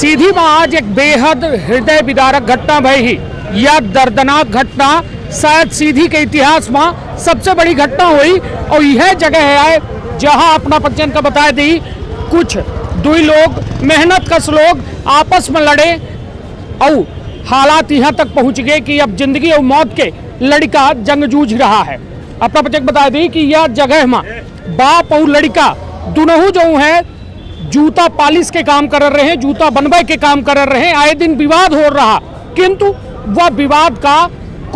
सीधी में आज एक बेहद हृदय विदारक घटना भई ही। यह दर्दनाक घटना शायद सीधी के इतिहास में सबसे बड़ी घटना हुई और यह जगह है जहां अपना पंचन का बताया दी कुछ दो लोग मेहनत कश लोग आपस में लड़े और हालात यहाँ तक पहुँच गए कि अब जिंदगी और मौत के लड़का जंग जूझ रहा है। अपना पंचक बता दी कि यह जगह में बाप और लड़का दोनों जो है जूता पालिश के काम कर रहे हैं, जूता बनवाई के काम कर रहे हैं। आए दिन विवाद हो रहा किंतु वह विवाद का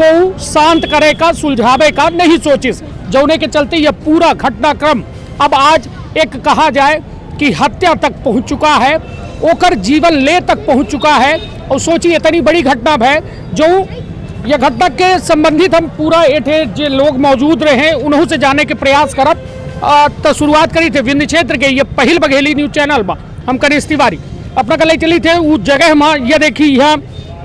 को शांत करे का सुलझावे का नहीं सोचिस, जौने के चलते यह पूरा घटनाक्रम अब आज एक कहा जाए कि हत्या तक पहुंच चुका है, ओकर जीवन ले तक पहुंच चुका है। और सोचिए इतनी बड़ी घटना है जो यह घटना के संबंधित हम पूरा एठे जो लोग मौजूद रहे उन्हों से जाने के प्रयास करब। तो शुरुआत करी थे विंध्य क्षेत्र के ये पहल बघेली न्यूज चैनल में हम करेश तिवारी अपना कल चली थे उस जगह में। यह देखी यहाँ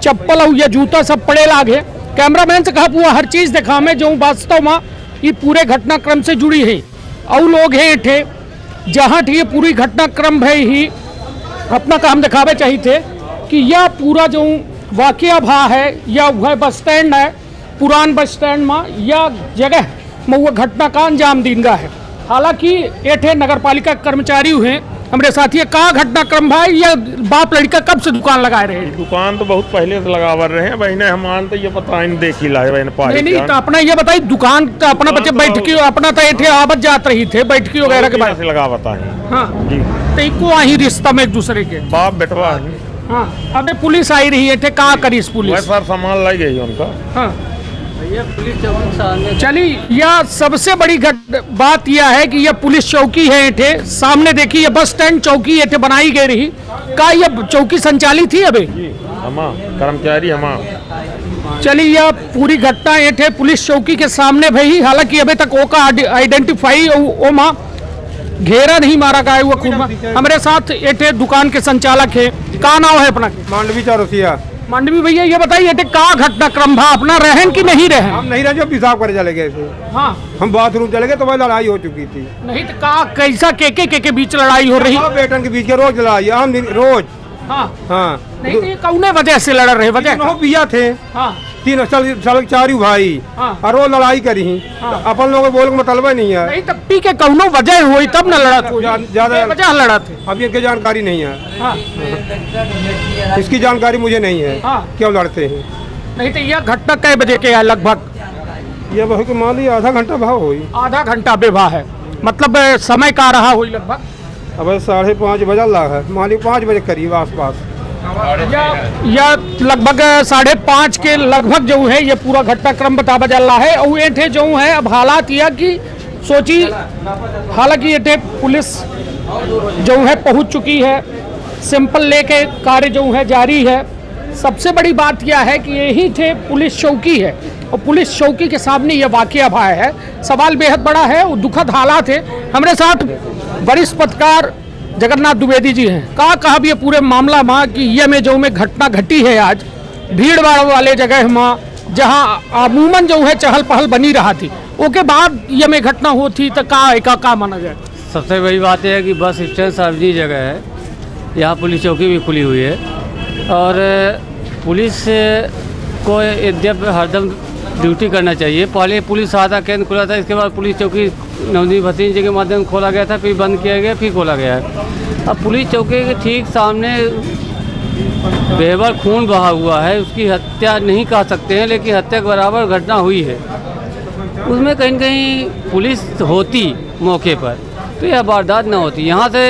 चप्पल और यह जूता सब पड़े लागे। कैमरामैन से कहा हुआ हर चीज़ देखा में जो वास्तव में ये पूरे घटनाक्रम से जुड़ी है और लोग हैं इठे जहाँ ये पूरी घटनाक्रम है ही अपना काम दिखावे चाहिए थे कि यह पूरा जो वाकया भा है या वह बस स्टैंड है पुरान बस स्टैंड में यह जगह में वह घटना का अंजाम दींगा है। हालांकि एठे नगर पालिका कर्मचारी हुए हमारे साथी का घटनाक्रम भाई या बाप लड़का कब से दुकान लगाए रहे हैं? दुकान तो बहुत पहले से लगावा रहे हैं बहने हमान तो ये पता नहीं देखी लाए बहने पाली नहीं तो अपना ये बताइए दुकान का अपना बच्चे बैठकी अपना तो एठे आवत जात रही थे बैठकी वगैरह के बारे में लगावता है। हाँ जी तो इको आई रिश्ता में एक दूसरे के बाप बेटवा। हाँ अब पुलिस आई रही है का करी पुलिस सर सामान लाई गई उनका। हाँ ये पुलिस चली यह सबसे बड़ी बात यह है कि यह पुलिस चौकी है इठे सामने देखी ये बस स्टैंड चौकी इठे बनाई गई रही का यह चौकी संचालित थी अभी कर्मचारी हमा चली यह पूरी घटना इठे पुलिस चौकी के सामने भई। हालांकि अभी तक ओका आइडेंटिफाई ओमा घेरा नहीं मारा गया हुआ खुद। हमारे साथ इठे दुकान के संचालक है का नाम है अपना? मांडवी चौरसिया। मांडवी भैया ये बताइए का घटनाक्रम भा अपना रहन की नहीं रहन? हम नहीं रहे जो पेशाब कर चले गए। हाँ हम बाथरूम चले गए तो वह लड़ाई हो चुकी थी। नहीं तो का कैसा के बीच लड़ाई हो रही है? बेटन के बीच के रोज लड़ाई हम रोज। हाँ हाँ नहीं तो कौने वजह से लड़ रहे? वजह पिया थे तीन चारू भाई और रोज लड़ाई करी अपन लोग बोल के मतलब नहीं है तब पी के कौनो वजह हुई तब न लड़ा ज्यादा वजह लड़ा थे अब ये जानकारी नहीं है इसकी जानकारी मुझे नहीं है। हाँ। क्यों लड़ते हैं? नहीं तो यह घटना कई बजे के है लगभग? यह बहुत मान ली आधा घंटा भाव हुई। आधा घंटा बेभा है मतलब समय का रहा हुई लगभग अब 5:30 बजे लगा है मान ली 5 बजे करीब आसपास यह लगभग 5:30 के लगभग जो है ये पूरा घटनाक्रम बता बजा रहा है। और ये थे जो है अब हालात यह की सोची हालांकि ये थे पुलिस जो है पहुँच चुकी है सिंपल लेके कार्य जो है जारी है। सबसे बड़ी बात यह है कि यही थे पुलिस चौकी है और पुलिस चौकी के सामने यह वाकया भाया है। सवाल बेहद बड़ा है और दुखद हालात है। हमारे साथ वरिष्ठ पत्रकार जगन्नाथ द्विवेदी जी हैं कहा भी ये पूरे मामला माँ कि यह में जो में घटना घटी है आज भीड़ भाड़ वाले जगह माँ जहाँ अमूमन जो है चहल पहल बनी रहा थी उसके बाद यह में घटना होती तो का माना जाए? सबसे बड़ी बात यह है कि बस स्टैंड सार्वजनिक जगह है यहाँ पुलिस चौकी भी खुली हुई है और पुलिस को यद्यपि हरदम ड्यूटी करना चाहिए। पहले पुलिस आधा केंद्र खुला था इसके बाद पुलिस चौकी नवनीत भतीजी के माध्यम से खोला गया था फिर बंद किया गया फिर खोला गया है। अब पुलिस चौकी के ठीक सामने बेहद खून बहा हुआ है उसकी हत्या नहीं कह सकते हैं लेकिन हत्या के बराबर घटना हुई है उसमें कहीं ना कहीं पुलिस होती मौके पर तो यह वारदात न होती। यहाँ से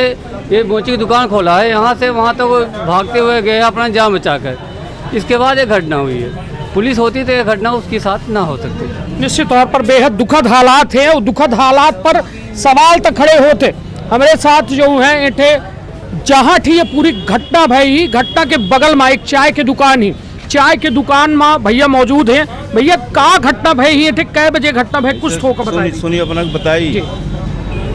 ये मोची की दुकान खोला है यहाँ से वहाँ तो वो भागते हुए गए अपना जान बचाकर इसके बाद ये घटना हुई है। पुलिस होती तो ये घटना उसके साथ ना हो सकती। निश्चित तौर पर बेहद दुखद हालात है और दुखद हालात पर सवाल तो खड़े होते। हमारे साथ जो हैं इठे जहाँ थी ये पूरी घटना भाई घटना के बगल में एक चाय की दुकान ही चाय की दुकान में भैया मौजूद है। भैया का घटना भाई ये कै बजे घटना भाई कुछ ठोक बताइए? सुनिए अपना बताइए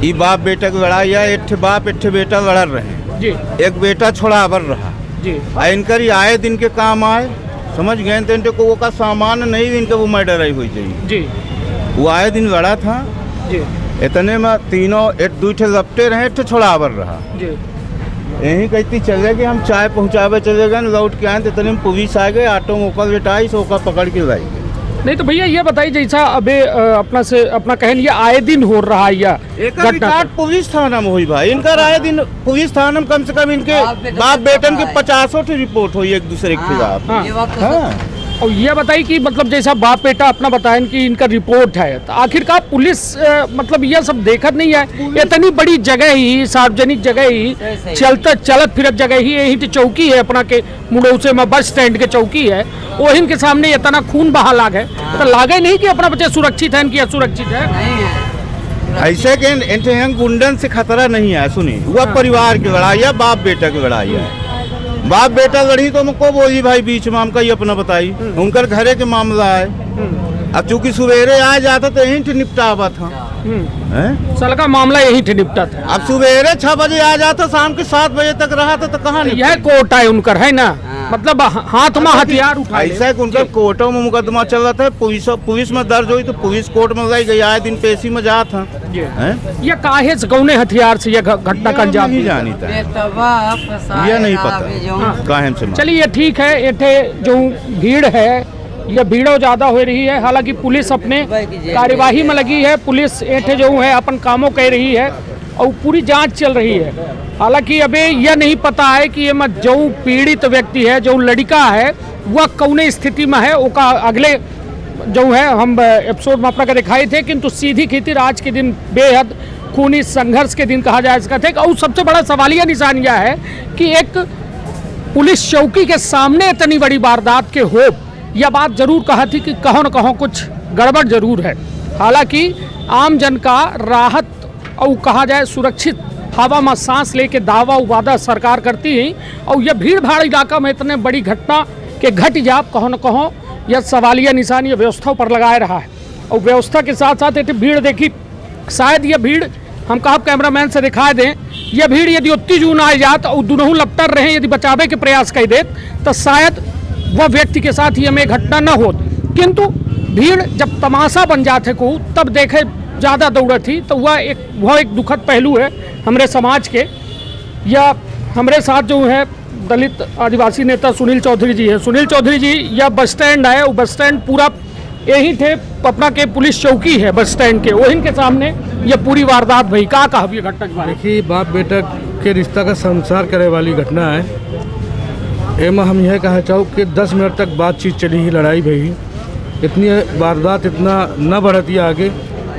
ये बाप बेटा की लड़ाई है एक बाप एक बेटा लड़ रहे हैं जी। एक बेटा छोड़ा बर रहा जी इनकर आए दिन के काम आए समझ गए तो इनके को वो का सामान नहीं इनके वो मर्डर आई हुई चाहिए जी। वो आए दिन लड़ा था जी इतने में तीनों एक दूठे लपटे रहे एक छोड़ा बर रहा जी। यहीं कहती चले गए हम चाय पहुँचावे चले गए, लौट के आए तो इतने में पुलिस आ गए, ऑटो में ओकर बिठाई से ओकर पकड़ के लाई गई। नहीं तो भैया ये बताइए जैसा अबे अपना से अपना कहन ये आए दिन हो रहा है पुलिस थाना में हुई भाई, इनका आए दिन पुलिस थाना में कम से कम इनके बाप बेटन के 50 रिपोर्ट हुई एक दूसरे के खिलाफ। और ये बताइए कि मतलब जैसा बाप बेटा अपना बताएं कि इनका रिपोर्ट है तो आखिरकार पुलिस मतलब यह सब देखत नहीं है, इतनी बड़ी जगह ही सार्वजनिक जगह ही चलता चलत फिरत जगह ही यही चौकी है अपना के मुड़ौसे में बस स्टैंड के चौकी है वो इनके सामने इतना खून बहा लाग है तो लागे नहीं कि अपना बच्चे सुरक्षित है इनकी असुरक्षित है। ऐसे के एंटेहंग गुंडन से खतरा नहीं है, सुनी वह परिवार की लड़ाई है, बाप बेटा की लड़ाई है। बाप बेटा लड़ी तो हमको बोली भाई बीच में हमका ये अपना बताई उनका घरे के मामला है, अब चूंकि सुबेरे आ जाता तो यही निपटावा था सल का मामला यही निपटा था। अब सुबेरे 6 बजे आ जाता शाम के 7 बजे तक रहा था तो कहाँ यह कोर्ट है उनका है ना, मतलब हाथ में हथियार उठा ऐसा उनका कोर्टों में मुकदमा चल रहा था, पुलिस में दर्ज हुई तो पुलिस कोर्ट में लाई गई, आए दिन पेशी में जा था ये काहे से कौन हथियार से यह घटना का अंजाम नहीं जानी था यह नहीं पता काहे से। चलिए ठीक है एठे जो भीड़ है यह भीड़ों ज्यादा हो रही है, हालांकि पुलिस अपने कार्यवाही में लगी है, पुलिस एठे जो है अपन कामों कह रही है और पूरी जांच चल रही है। हालांकि अभी यह नहीं पता है कि ये मत जो पीड़ित व्यक्ति है जो लड़का है वह कौन स्थिति में है, उसका अगले जो है हम एपिसोड में अपना का दिखाए थे, किंतु सीधी खेती आज के दिन बेहद खूनी संघर्ष के दिन कहा जा सकता है। और सबसे बड़ा सवालिया निशान यह है कि एक पुलिस चौकी के सामने इतनी बड़ी वारदात के होप यह बात जरूर कहा थी कि कहो न कहो कुछ गड़बड़ जरूर है। हालांकि आम जन का राहत और कहा जाए सुरक्षित हवा में सांस लेके दावा वादा सरकार करती है और यह भीड़ भाड़ इलाका में इतने बड़ी घटना के घट जाप कहो न कहो यह सवालिया निशान यह व्यवस्था पर लगाए रहा है। और व्यवस्था के साथ साथ एक भीड़ देखी, शायद यह भीड़ हम कहा कैमरामैन से दिखाए दें, यह भीड़ यदि 30 जून आए जात और दुनहु लपटर रहे यदि बचावे के प्रयास कर दे तो शायद वह व्यक्ति के साथ ही हमें घटना न हो, किंतु भीड़ जब तमाशा बन जाते को तब देखे ज़्यादा दौड़ थी तो वह एक दुखद पहलू है हमारे समाज के। या हमारे साथ जो है दलित आदिवासी नेता सुनील चौधरी जी हैं, सुनील चौधरी जी यह बस स्टैंड है, वो बस स्टैंड पूरा यहीं थे अपना के पुलिस चौकी है बस स्टैंड के, वहीं के सामने यह पूरी वारदात भाई का कहा घटना के बारे में। बाप बेटा के रिश्ता का संसार करे वाली घटना है, एमा हम यह कहना चाहूँ कि 10 मिनट तक बातचीत चली ही, लड़ाई भई, इतनी वारदात इतना न बढ़ती आगे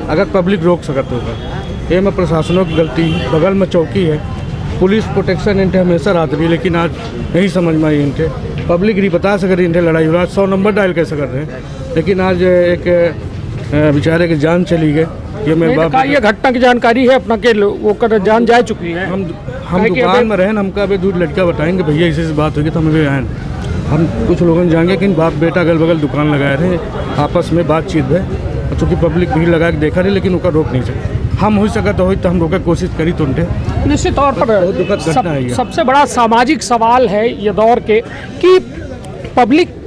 अगर पब्लिक रोक सकत होगा। एमा प्रशासनों की गलती, बगल में चौकी है, पुलिस प्रोटेक्शन इनके हमेशा रात भी, लेकिन आज नहीं समझ में आई इनके पब्लिक नहीं बता सक रही इनके लड़ाई हो, आज 100 नंबर डायल कर सक रहे हैं लेकिन आज एक बेचारे की जान चली गई। ये मेरे बाप ये घटना की जानकारी है अपना के वो कर जान जा चुकी है। हम दुकान में रहें, हमका अभी दूर लड़का बताएंगे भैया इसी से बात होगी तो हम भी आएँ, हम कुछ लोगों जाएंगे कि बाप बेटा अगल बगल दुकान लगाए रहे आपस में बातचीत है, चूँकि पब्लिक भीड़ लगा के देखा रहे लेकिन उनका रोक नहीं सकते, हम हो सकता हो तो हम रोका कोशिश करी तो उनके। निश्चित तौर पर सबसे बड़ा सामाजिक सवाल है ये दौर के कि पब्लिक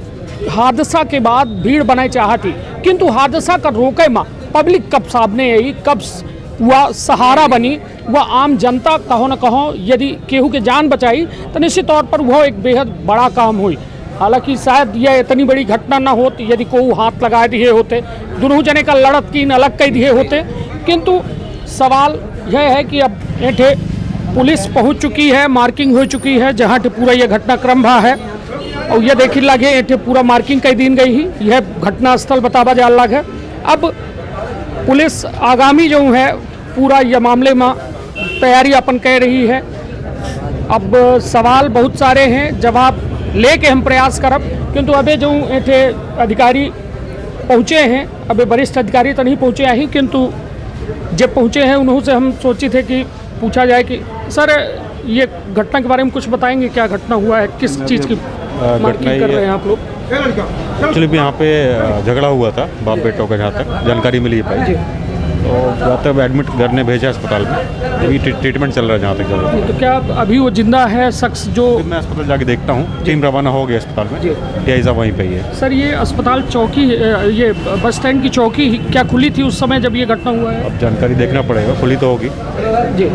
हादसा के बाद भीड़ बनाए चाहती किंतु हादसा का रोके माँ पब्लिक कब सामने आई, कब वह सहारा बनी, वह आम जनता कहो न कहो यदि केहू के जान बचाई तो निश्चित तौर पर वह एक बेहद बड़ा काम हुई। हालांकि शायद यह इतनी बड़ी घटना ना होती यदि कोई हाथ लगा दिए होते, दोनों जने का लड़त की अलग कह दिए होते, किंतु सवाल यह है कि अब ऐठे पुलिस पहुँच चुकी है, मार्किंग हो चुकी है जहाँ पूरा यह घटनाक्रम रहा है और यह देखी लगे ऐठे पूरा मार्किंग कई दिन गई ही, यह घटनास्थल बतावा जा लग है। अब पुलिस आगामी जो है पूरा यह मामले में तैयारी अपन कह रही है। अब सवाल बहुत सारे हैं, जवाब लेके हम प्रयास करब, किंतु अभी जो ऐठे अधिकारी पहुँचे हैं, अभी वरिष्ठ अधिकारी तो नहीं पहुँचे हैं किंतु जब पहुँचे हैं उन्होंने से हम सोचे थे कि पूछा जाए कि सर ये घटना के बारे में कुछ बताएंगे, क्या घटना हुआ है, किस चीज़ की मार्किंग कर रहे हैं आप लोग? एक्चुअली भी यहाँ पे झगड़ा हुआ था बाप बेटों का, जहाँ तक जानकारी मिली है भाई, और जहाँ तक एडमिट करने भेजा अस्पताल में, अभी ट्रीटमेंट चल रहा है जहाँ तक चल रहा है। तो क्या अभी वो जिंदा है शख्स? जो मैं अस्पताल जाके देखता हूँ, टीम रवाना हो गई अस्पताल में, टीआई साहब वहीं पे ही है। सर ये अस्पताल चौकी, ये बस स्टैंड की चौकी क्या खुली थी उस समय जब ये घटना हुआ है? अब जानकारी देखना पड़ेगा, खुली तो होगी। जी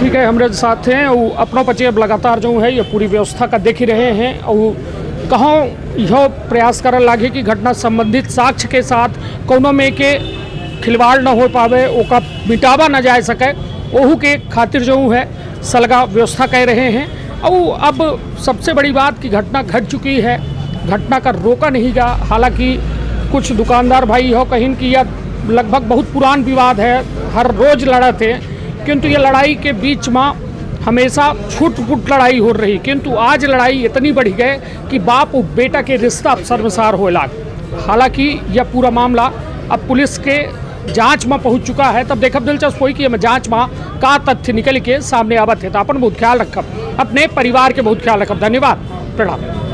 ठीक है, हमारे साथ हैं और अपनों पचे अब लगातार जो है ये पूरी व्यवस्था का देख ही रहे हैं और कहों यह प्रयास कर लगे कि घटना संबंधित साक्ष्य के साथ कोनो में के खिलवाड़ न हो पावे, ओका मिटावा न जा सके, ओहू के खातिर जो है सलगा व्यवस्था कर रहे हैं। और अब सबसे बड़ी बात कि घटना घट चुकी है, घटना का रोका नहीं गया। हालांकि कुछ दुकानदार भाई हो कहीं कि यह लगभग बहुत पुरान विवाद है, हर रोज लड़ते हैं, किंतु ये लड़ाई के बीच में हमेशा छूट फूट लड़ाई हो रही, किंतु आज लड़ाई इतनी बढ़ी गई कि बाप और बेटा के रिश्ता शर्मसार हो लगा। हालांकि यह पूरा मामला अब पुलिस के जांच में पहुंच चुका है, तब देखब दिलचस्प हुई कि हम जांच में का तथ्य निकल के सामने आवत है। तो अपन बहुत ख्याल रखब, अपने परिवार के बहुत ख्याल रखब। धन्यवाद, प्रणाम।